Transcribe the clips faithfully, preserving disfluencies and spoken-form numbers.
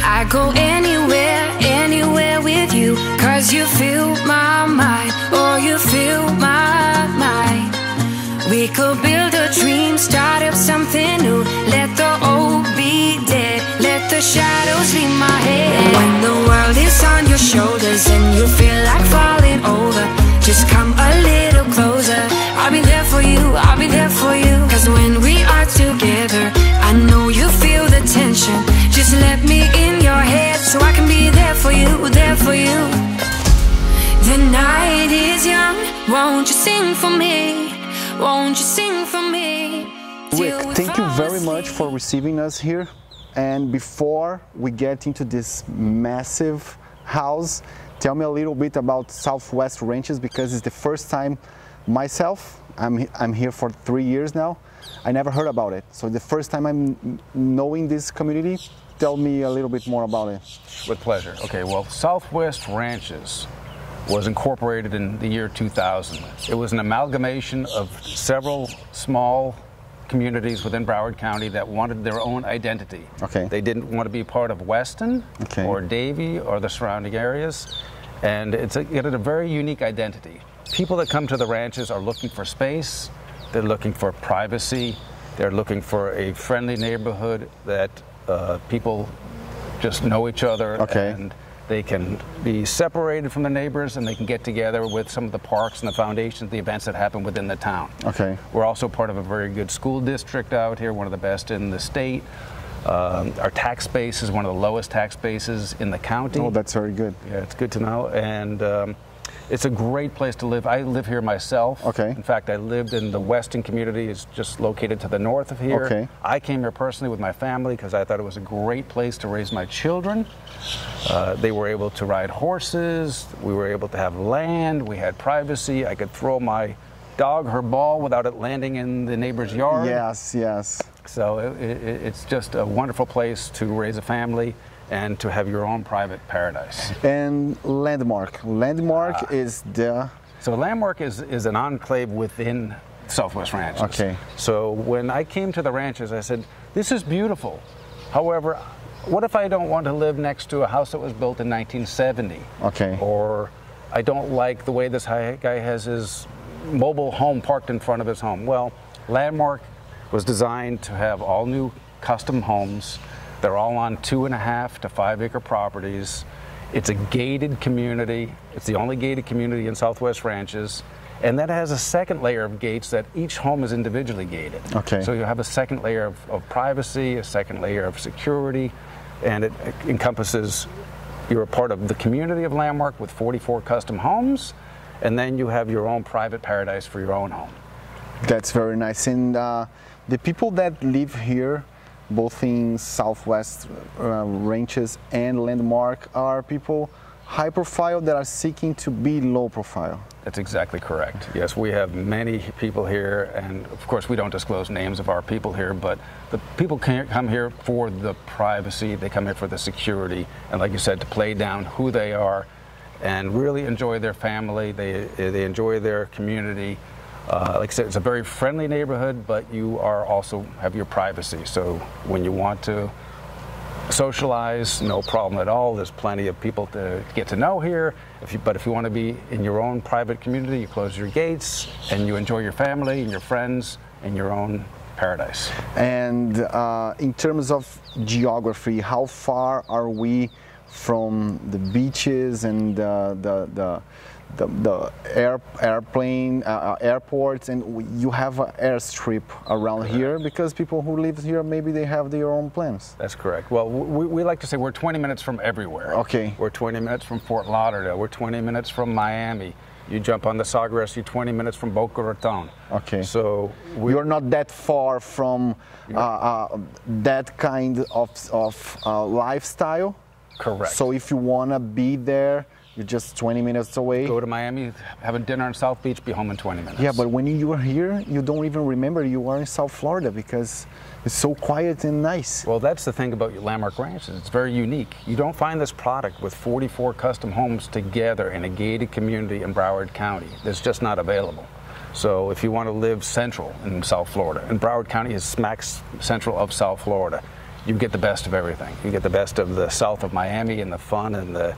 I go anywhere, anywhere with you, 'cause you fill my mind, oh you fill my mind. We could build a dream, start up something new, let the old be dead, let the shadows leave my head. When the world is on your shoulders and you feel like falling over, just come a little closer, I'll be there for you, I'll be there for you. 'Cause when we are together, I know you feel the tension, just let me in your head so I can be there for you, there for you. The night is young, won't you sing for me, won't you sing for me. Rick, thank you very much for receiving us here. And before we get into this massive house, tell me a little bit about Southwest Ranches, because it's the first time myself, I'm, I'm here for three years now, I never heard about it. So the first time I'm knowing this community. Tell me a little bit more about it. With pleasure. Okay, well, Southwest Ranches was incorporated in the year two thousand. It was an amalgamation of several small communities within Broward County that wanted their own identity. Okay. They didn't want to be part of Weston, okay, or Davie or the surrounding areas, and it's a, it had a very unique identity. People that come to the ranches are looking for space, they're looking for privacy, they're looking for a friendly neighborhood that Uh, people just know each other, okay, and they can be separated from the neighbors and they can get together with some of the parks and the foundations, the events that happen within the town. Okay. We're also part of a very good school district out here, one of the best in the state. Um, our tax base is one of the lowest tax bases in the county. Oh, that's very good. Yeah, it's good to know. And um, it's a great place to live. I live here myself. Okay. In fact, I lived in the Weston community. It's just located to the north of here. Okay. I came here personally with my family because I thought it was a great place to raise my children. Uh, they were able to ride horses. We were able to have land. We had privacy. I could throw my dog her ball without it landing in the neighbor's yard. Yes, yes. So it, it, it's just a wonderful place to raise a family and to have your own private paradise. And Landmark. Landmark uh, is the... So Landmark is, is an enclave within Southwest Ranches. Okay. So when I came to the ranches, I said, this is beautiful. However, what if I don't want to live next to a house that was built in nineteen seventy? Okay. Or I don't like the way this guy has his mobile home parked in front of his home. Well, Landmark was designed to have all new custom homes. They're all on two and a half to five acre properties. It's a gated community. It's the only gated community in Southwest Ranches. And that has a second layer of gates that each home is individually gated. Okay. So you have a second layer of, of privacy, a second layer of security, and it encompasses, you're a part of the community of Landmark with forty-four custom homes, and then you have your own private paradise for your own home. That's very nice. And uh, the people that live here, both in Southwest uh, Ranches and Landmark, are people high profile that are seeking to be low profile. That's exactly correct. Yes, we have many people here, and of course we don't disclose names of our people here, but the people can't come here for the privacy, they come here for the security, and like you said, to play down who they are and really enjoy their family, they, they enjoy their community. Uh, like I said, it's a very friendly neighborhood, but you are also have your privacy. So when you want to socialize, no problem at all. There's plenty of people to get to know here. If you, but if you want to be in your own private community, you close your gates and you enjoy your family and your friends and your own paradise. And uh, in terms of geography, how far are we from the beaches and uh, the the The, the air, airplane, uh, airports, and you have an airstrip around correct. Here because people who live here, maybe they have their own plans. That's correct. Well, we, we like to say we're twenty minutes from everywhere. Okay. We're twenty minutes from Fort Lauderdale. We're twenty minutes from Miami. You jump on the Sagres, you're twenty minutes from Boca Raton. Okay. So we, you're not that far from uh, uh, that kind of, of uh, lifestyle. Correct. So if you want to be there, you're just twenty minutes away. Go to Miami, have a dinner in South Beach, be home in twenty minutes. Yeah, but when you are here, you don't even remember you are in South Florida because it's so quiet and nice. Well, that's the thing about Landmark Ranches. It's very unique. You don't find this product with forty-four custom homes together in a gated community in Broward County. It's just not available. So if you want to live central in South Florida, and Broward County is smack central of South Florida, you get the best of everything. You get the best of the south of Miami and the fun and the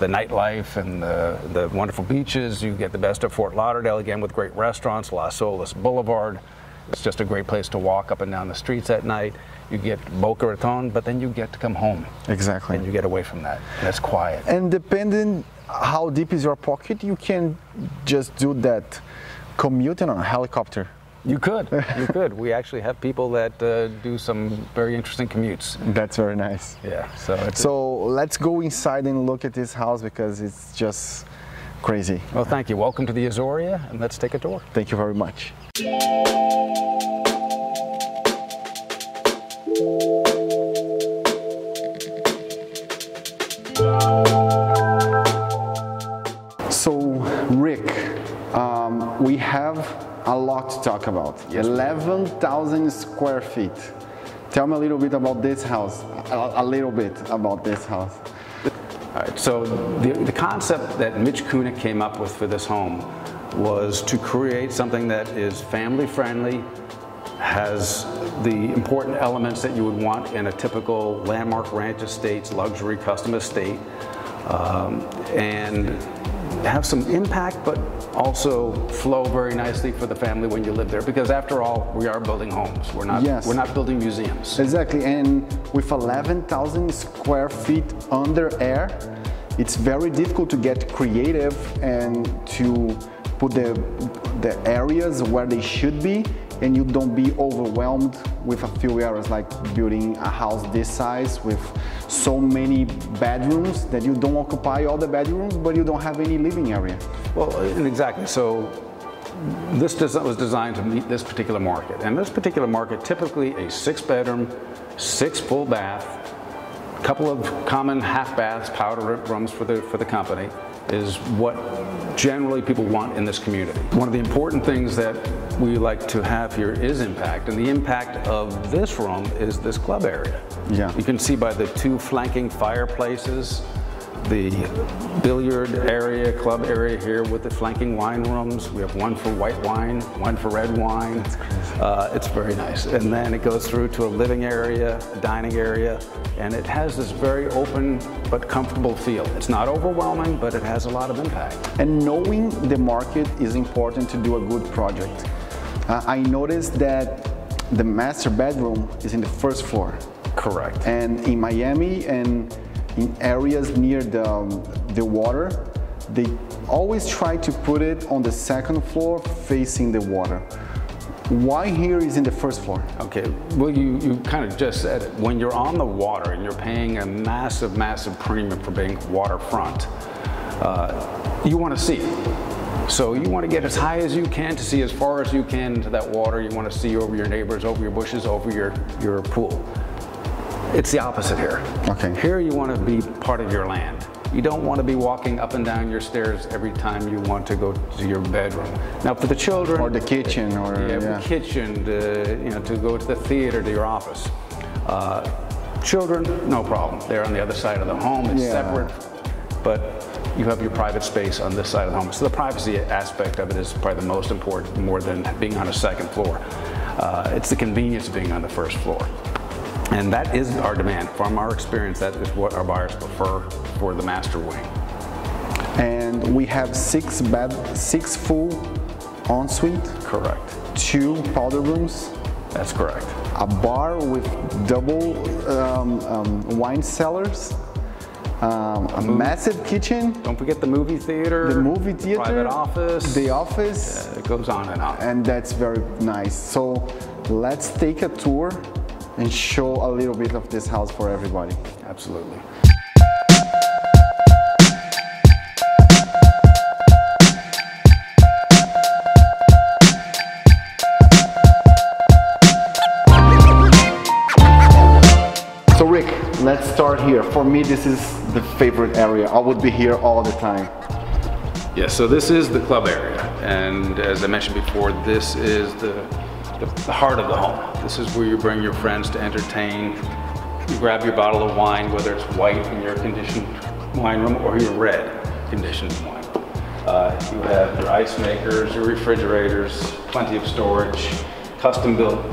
the nightlife and the, the wonderful beaches. You get the best of Fort Lauderdale, again, with great restaurants, Las Olas Boulevard. It's just a great place to walk up and down the streets at night. You get Boca Raton, but then you get to come home. Exactly. And you get away from that. That's quiet. And depending how deep is your pocket, you can just do that commuting on a helicopter. You could. You could. We actually have people that uh, do some very interesting commutes. That's very nice. Yeah. So, it's so let's go inside and look at this house because it's just crazy. Well, thank you. Welcome to the Azoria, and let's take a tour. Thank you very much. So, Rick, um, we have a lot to talk about. Yes, eleven thousand square feet. Tell me a little bit about this house. A, a little bit about this house. All right, so the, the concept that Mitch Koenig came up with for this home was to create something that is family friendly, has the important elements that you would want in a typical Landmark ranch estate's luxury custom estate, um, and have some impact but also flow very nicely for the family when you live there, because after all, we are building homes. We're not, yes. we're not building museums. Exactly, and with eleven thousand square feet under air, it's very difficult to get creative and to put the, the areas where they should be, and you don't be overwhelmed with a few areas, like building a house this size with so many bedrooms that you don't occupy all the bedrooms, but you don't have any living area. Well, exactly. So this design was designed to meet this particular market. And this particular market, typically a six bedroom, six full bath, couple of common half baths, powder rooms for the, for the company, is what generally people want in this community. One of the important things that we like to have here is impact, and the impact of this room is this club area. Yeah. You can see by the two flanking fireplaces, the billiard area, club area here with the flanking wine rooms. We have one for white wine, one for red wine. That's crazy. Uh, it's very nice. And then it goes through to a living area, a dining area, and it has this very open but comfortable feel. It's not overwhelming, but it has a lot of impact. And knowing the market is important to do a good project. Uh, I noticed that the master bedroom is in the first floor. Correct. And in Miami and in areas near the, um, the water, they always try to put it on the second floor facing the water. Why here is in the first floor? Okay, well you, you kind of just said it. When you're on the water and you're paying a massive, massive premium for being waterfront, uh, you want to see it. So you want to get as high as you can to see as far as you can into that water. You want to see over your neighbors, over your bushes, over your, your pool. It's the opposite here. Okay. Here you want to be part of your land. You don't want to be walking up and down your stairs every time you want to go to your bedroom. Now for the children, or the kitchen, or yeah, yeah. the kitchen, to, you know, to go to the theater, to your office. Uh, children, no problem. They're on the other side of the home. It's yeah. separate, but you have your private space on this side of the home. So the privacy aspect of it is probably the most important, more than being on a second floor. Uh, it's the convenience of being on the first floor. And that is our demand. From our experience, that is what our buyers prefer for the master wing. And we have six bed, six full ensuite. Correct. Two powder rooms. That's correct. A bar with double um, um, wine cellars. Um, a movie. Massive kitchen. Don't forget the movie theater. The movie theater. Private office. The office. Yeah, it goes on and on. And that's very nice. So let's take a tour and show a little bit of this house for everybody. Absolutely. So Rick, let's start here. For me, this is the favorite area. I would be here all the time. Yeah, so this is the club area. And as I mentioned before, this is the the heart of the home. This is where you bring your friends to entertain. You grab your bottle of wine, whether it's white in your conditioned wine room or your red conditioned wine. Uh, you have your ice makers, your refrigerators, plenty of storage, custom built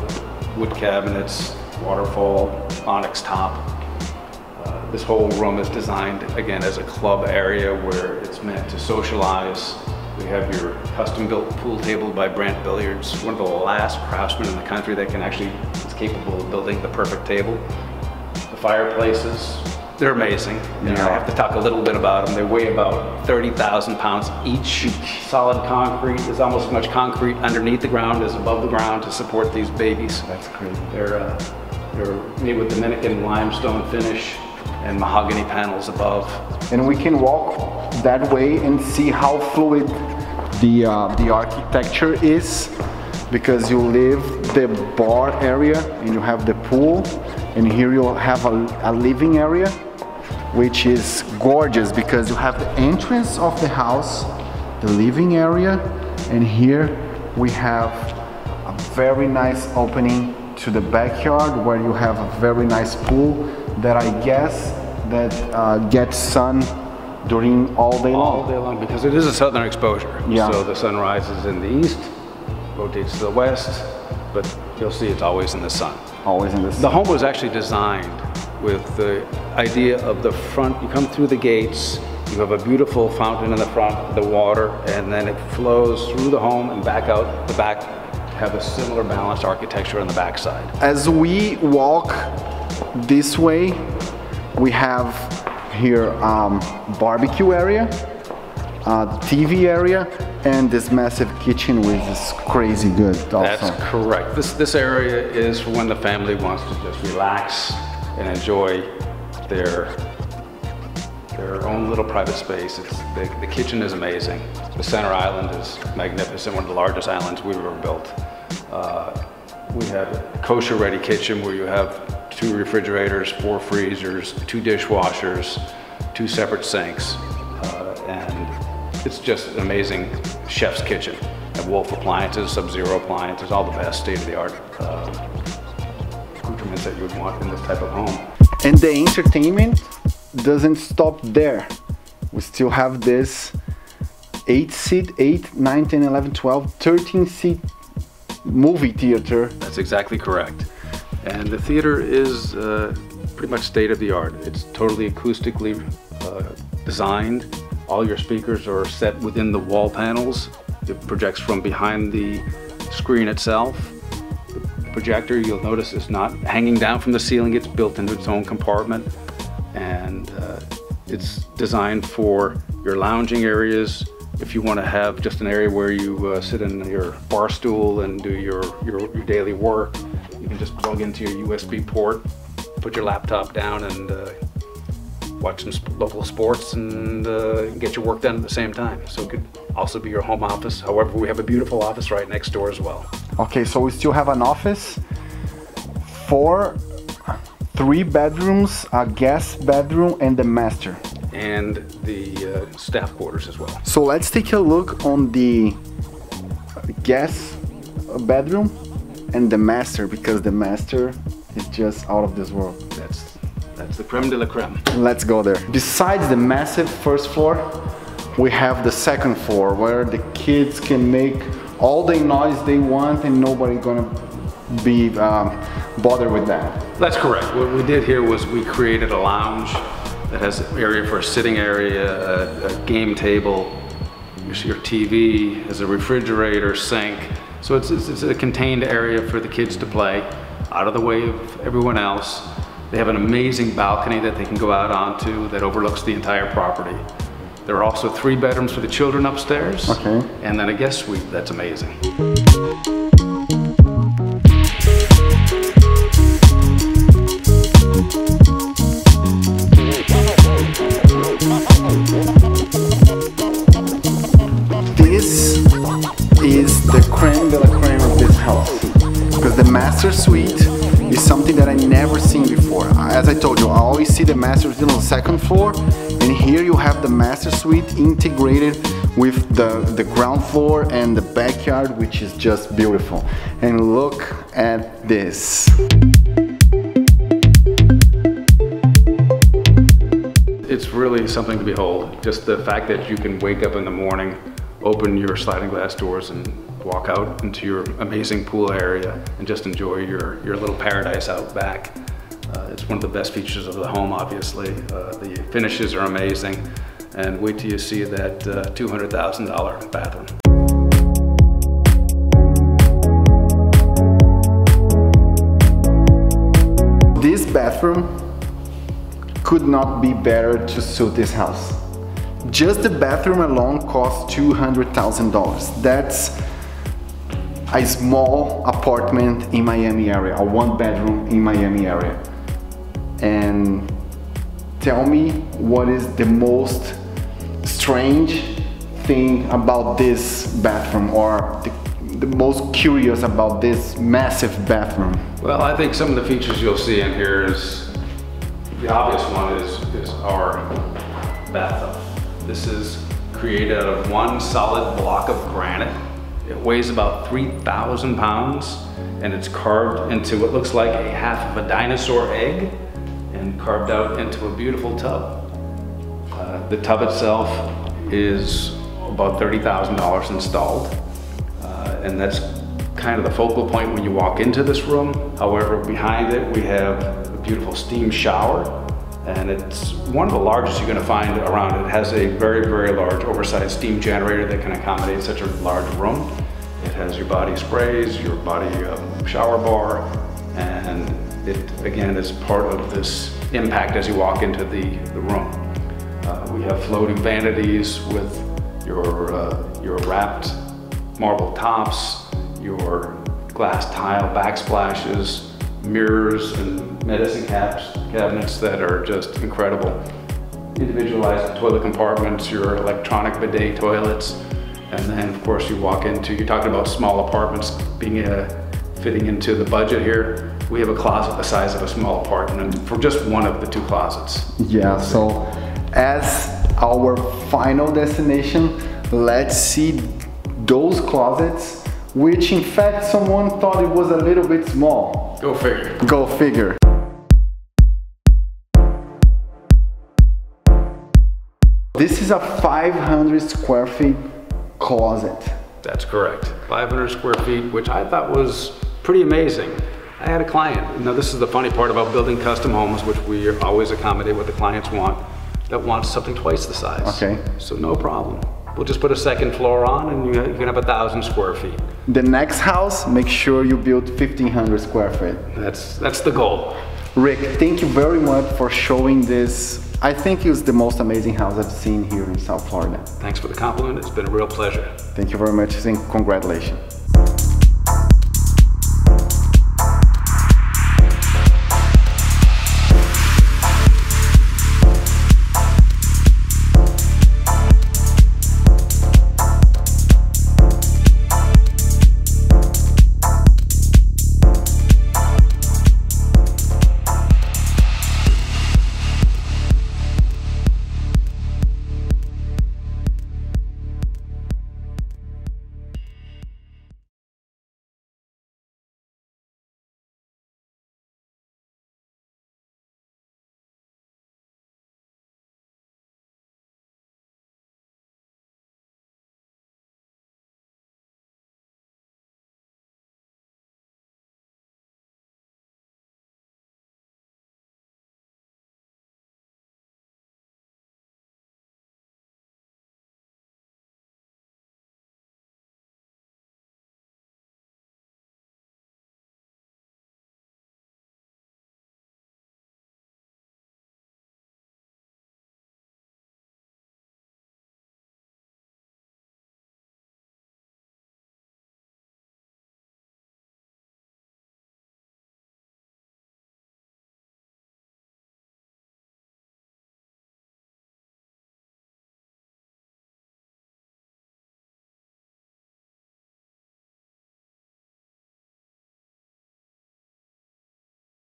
wood cabinets, waterfall, onyx top. Uh, this whole room is designed, again, as a club area where it's meant to socialize. We have your custom-built pool table by Brandt Billiards, one of the last craftsmen in the country that can actually, is capable of building the perfect table. The fireplaces, they're amazing. Yeah. You know, I have to talk a little bit about them. They weigh about thirty thousand pounds each. Solid concrete. There's almost as much concrete underneath the ground as above the ground to support these babies. That's great. They're, uh, they're made with Dominican limestone finish and mahogany panels above. And we can walk that way and see how fluid the, uh, the architecture is, because you leave the bar area and you have the pool, and here you'll have a, a living area, which is gorgeous because you have the entrance of the house, the living area, and here we have a very nice opening to the backyard where you have a very nice pool that I guess that uh, gets sun during all day long. All day long, because it is a southern exposure. Yeah. So the sun rises in the east, rotates to the west, but you'll see it's always in the sun. Always in the sun. The home was actually designed with the idea of the front. You come through the gates, you have a beautiful fountain in the front, the water, and then it flows through the home and back out the back. Have a similar balanced architecture on the backside. As we walk this way, we have here um, barbecue area, uh, T V area, and this massive kitchen, which is crazy good. Also. That's correct. This this area is for when the family wants to just relax and enjoy their their own little private space. It's, the, the kitchen is amazing. The center island is magnificent, one of the largest islands we've ever built. Uh, we have a kosher-ready kitchen where you have two refrigerators, four freezers, two dishwashers, two separate sinks, uh, and it's just an amazing chef's kitchen. We have Wolf appliances, Sub-Zero appliances, all the best state-of-the-art uh, accoutrements that you would want in this type of home. And the entertainment doesn't stop there. We still have this eight seat, eight, nine, ten, eleven, twelve, thirteen seat movie theater. That's exactly correct. And the theater is uh, pretty much state of the art. It's totally acoustically uh, designed. All your speakers are set within the wall panels. It projects from behind the screen itself. The projector, you'll notice, is not hanging down from the ceiling. It's built into its own compartment. And uh, it's designed for your lounging areas. If you want to have just an area where you uh, sit in your bar stool and do your, your, your daily work, you can just plug into your U S B port, put your laptop down and uh, watch some sp local sports and uh, get your work done at the same time. So it could also be your home office. However, we have a beautiful office right next door as well. Okay, so we still have an office for three bedrooms, a guest bedroom, and the master. And the uh, staff quarters as well. So let's take a look on the guest bedroom and the master, because the master is just out of this world. That's, that's the creme de la creme. Let's go there. Besides the massive first floor, we have the second floor where the kids can make all the noise they want and nobody gonna be um, bothered with that. That's correct. What we did here was we created a lounge that has an area for a sitting area, a, a game table, your T V, has a refrigerator, sink. So it's, it's, it's a contained area for the kids to play, out of the way of everyone else. They have an amazing balcony that they can go out onto that overlooks the entire property. There are also three bedrooms for the children upstairs, okay, and then a guest suite that's amazing. Master suite is something that I never seen before. As I told you, I always see the master suite on the second floor, and here you have the master suite integrated with the, the ground floor and the backyard, which is just beautiful. And look at this. It's really something to behold. Just the fact that you can wake up in the morning, open your sliding glass doors and walk out into your amazing pool area and just enjoy your, your little paradise out back. Uh, it's one of the best features of the home, obviously. Uh, the finishes are amazing, and wait till you see that uh, two hundred thousand dollar bathroom. This bathroom could not be better to suit this house. Just the bathroom alone costs two hundred thousand dollars. That's a small apartment in Miami area, a one bedroom in Miami area. And tell me what is the most strange thing about this bathroom, or the, the most curious about this massive bathroom? Well, I think some of the features you'll see in here is, the obvious one is, is our bathtub. This is created out of one solid block of granite. It weighs about three thousand pounds, and it's carved into what looks like a half of a dinosaur egg and carved out into a beautiful tub. Uh, the tub itself is about thirty thousand dollars installed, uh, and that's kind of the focal point when you walk into this room. However, behind it we have a beautiful steam shower. And it's one of the largest you're going to find around. It has a very, very large oversized steam generator that can accommodate such a large room. It has your body sprays, your body um, shower bar, and it, again, is part of this impact as you walk into the, the room. Uh, we have floating vanities with your, uh, your wrapped marble tops, your glass tile backsplashes, mirrors and medicine caps, cabinets that are just incredible. Individualized toilet compartments, your electronic bidet toilets, and then of course you walk into, you're talking about small apartments being uh, fitting into the budget here. We have a closet the size of a small apartment for just one of the two closets. Yeah, so as our final destination, let's see those closets, which in fact someone thought it was a little bit small. Go figure. Go figure. This is a five hundred square feet closet. That's correct. five hundred square feet, which I thought was pretty amazing. I had a client. Now, this is the funny part about building custom homes, which we always accommodate what the clients want, that wants something twice the size. Okay. So no problem. We'll just put a second floor on and you can have a thousand square feet. The next house, make sure you build fifteen hundred square feet. That's, that's the goal. Rick, thank you very much for showing this. I think it was the most amazing house I've seen here in South Florida. Thanks for the compliment. It's been a real pleasure. Thank you very much and congratulations.